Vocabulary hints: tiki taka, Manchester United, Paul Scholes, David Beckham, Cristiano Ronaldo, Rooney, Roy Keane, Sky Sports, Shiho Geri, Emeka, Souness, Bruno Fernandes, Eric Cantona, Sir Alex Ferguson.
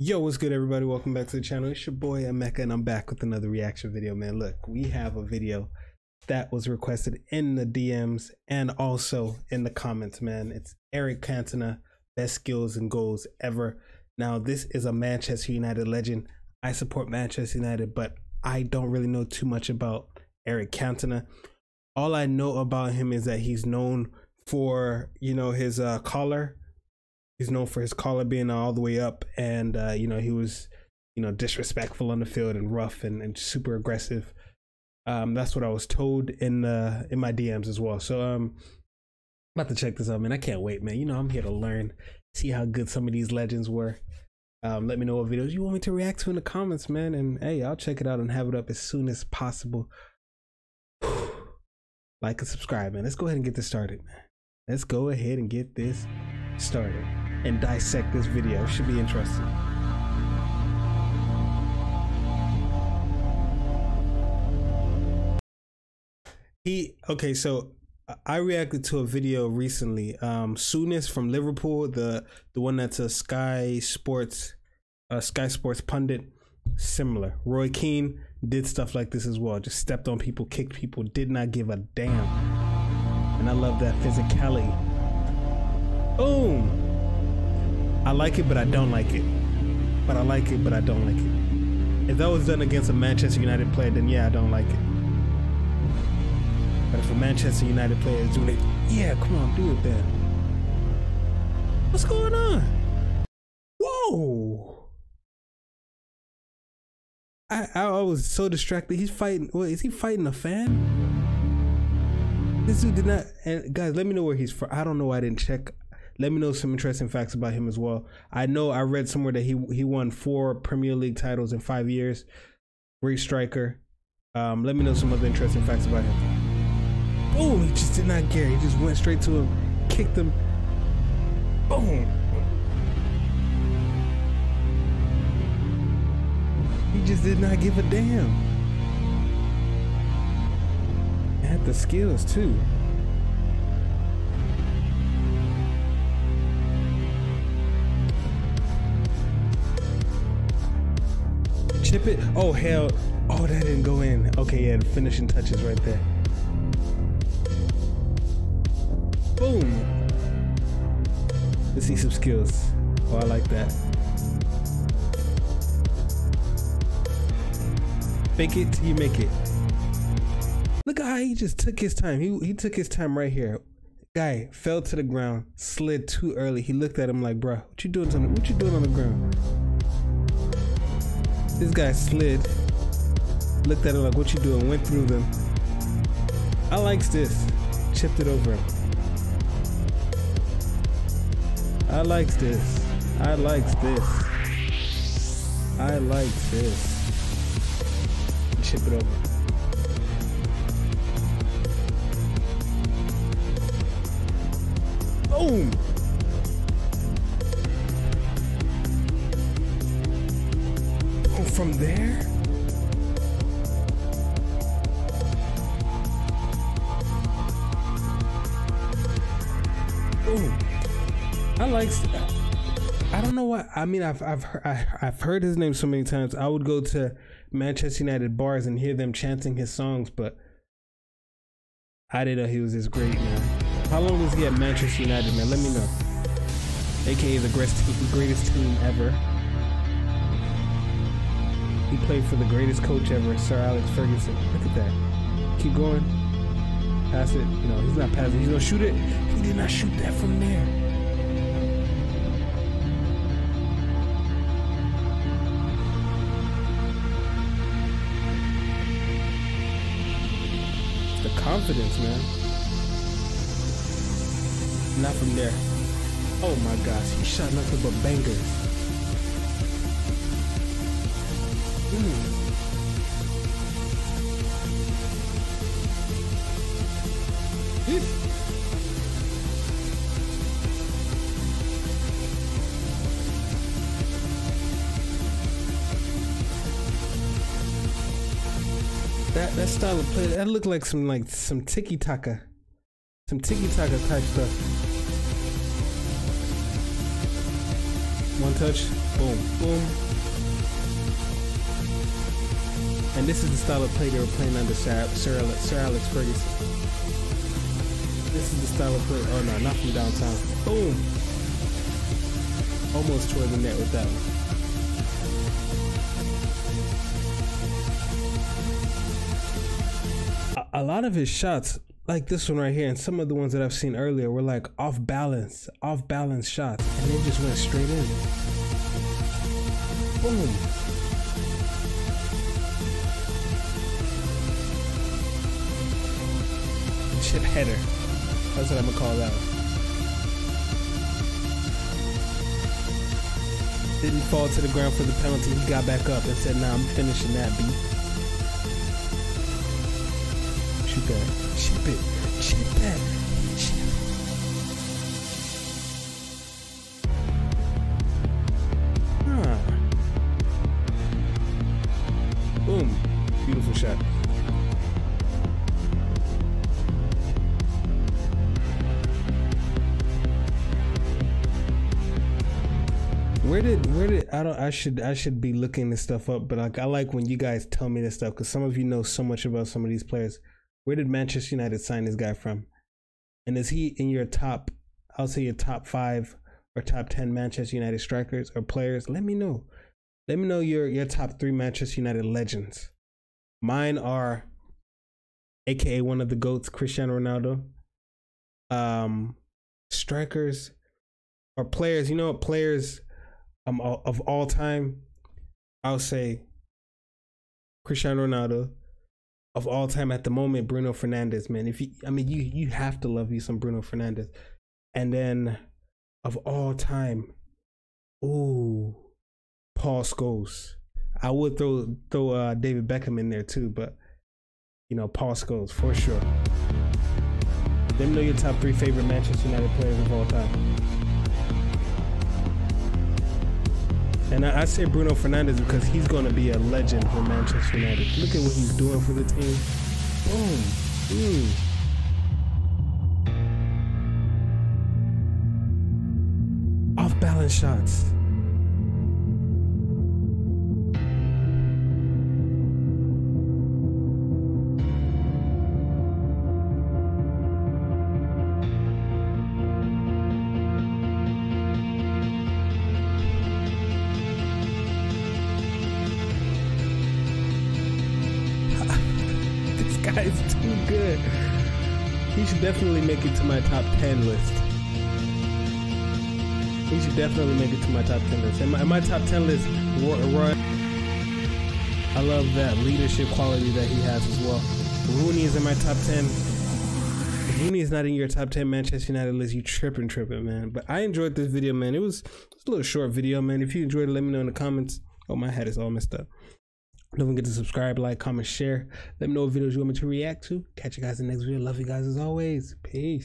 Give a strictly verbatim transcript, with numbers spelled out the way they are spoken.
Yo, what's good everybody? Welcome back to the channel. It's your boy Emeka and I'm back with another reaction video, man. Look, we have a video that was requested in the D Ms and also in the comments, man. It's Eric Cantona, best skills and goals ever. Now, this is a Manchester United legend. I support Manchester United, but I don't really know too much about Eric Cantona. All I know about him is that he's known for, you know, his uh, collar. He's known for his collar being all the way up, and uh, you know, he was, you know, disrespectful on the field and rough and, and super aggressive. Um, that's what I was told in uh, in my D Ms as well. So um, I'm about to check this out, man. I can't wait, man. You know, I'm here to learn, see how good some of these legends were. Um, let me know what videos you want me to react to in the comments, man. And hey, I'll check it out and have it up as soon as possible. Like and subscribe, man. Let's go ahead and get this started, man. Let's go ahead and get this started and dissect this video. Should be interesting. He okay, so I reacted to a video recently. Um, Souness from Liverpool, the the one that's a Sky Sports, uh, Sky Sports pundit. Similar, Roy Keane did stuff like this as well. Just stepped on people, kicked people, did not give a damn. And I love that physicality. Boom! I like it, but I don't like it. But I like it, but I don't like it. If that was done against a Manchester United player, then yeah, I don't like it. But if a Manchester United player is doing it, yeah, come on, do it then. What's going on? Whoa! I, I, I was so distracted. He's fighting, what, is he fighting a fan? This dude did not, and guys, let me know where he's from. I don't know why I didn't check. Let me know some interesting facts about him as well. I know I read somewhere that he he won four Premier League titles in five years. Great striker. Um, let me know some other interesting facts about him. Boom! He just did not care. He just went straight to him, kicked him. Boom! He just did not give a damn. He had the skills too. Chip it. Oh hell. Oh, that didn't go in. Okay, yeah, the finishing touches right there. Boom. Let's see some skills. Oh, I like that. Fake it till you make it. Look at how he just took his time. He he took his time right here. Guy fell to the ground, slid too early. He looked at him like, bruh, what you doing on the, what you doing on the ground? This guy slid, looked at him like, what you doing? Went through them. I likes this. Chipped it over him. I likes this. I likes this. I likes this. Chip it over. Boom! From there? Ooh, I like. I don't know why. I mean, I've I've heard, I, I've heard his name so many times. I would go to Manchester United bars and hear them chanting his songs, but I didn't know he was this great, man. How long was he at Manchester United, man? Let me know. A K A the greatest, greatest team ever. He played for the greatest coach ever, Sir Alex Ferguson. Look at that. Keep going. Pass it. You know, he's not passing. He's going to shoot it. He did not shoot that from there. It's the confidence, man. Not from there. Oh, my gosh. He shot nothing but bangers. That that style of play, that looked like some like some tiki taka, some tiki taka type stuff. One touch. boom, boom. And this is the style of play they were playing under Sir, Sir, Alex, Sir Alex Ferguson. This is the style of play. Oh no, not from downtown. Boom! Almost toward the net with that one. A lot of his shots, like this one right here, and some of the ones that I've seen earlier, were like off balance, off balance shots, and they just went straight in. Boom. Chip header. That's what I'm gonna call that one. Didn't fall to the ground for the penalty. He got back up and said, "Nah, I'm finishing that beat." Cheap it, cheap it, cheap it, cheap it. Huh. Boom, beautiful shot. Where did, where did, I don't, I should, I should be looking this stuff up, but like, I like when you guys tell me this stuff, because some of you know so much about some of these players. Where did Manchester United sign this guy from? And is he in your top, I'll say your top five or top ten Manchester United strikers or players? Let me know. Let me know your, your top three Manchester United legends. Mine are, A K A one of the GOATs, Cristiano Ronaldo. Um, strikers or players, you know what, players um, of all time, I'll say Cristiano Ronaldo. Of all time at the moment, Bruno Fernandes, man. If you, I mean, you you have to love you some Bruno Fernandes. And then of all time, ooh, Paul Scholes. I would throw throw uh, David Beckham in there too, but you know, Paul Scholes for sure. Let me know your top three favorite Manchester United players of all time. And I, I say Bruno Fernandes because he's going to be a legend for Manchester United. Look at what he's doing for the team. Boom. Boom. Off-balance shots. It's too good. He should definitely make it to my top ten list. He should definitely make it to my top ten list. And my, my top ten list, Roy, Roy. I love that leadership quality that he has as well. Rooney is in my top ten. If Rooney is not in your top ten Manchester United list, you tripping, tripping, man. But I enjoyed this video, man. It was, it was a little short video, man. If you enjoyed it, let me know in the comments. Oh, my head is all messed up. Don't forget to subscribe, like, comment, share. Let me know what videos you want me to react to. Catch you guys in the next video. Love you guys as always. Peace.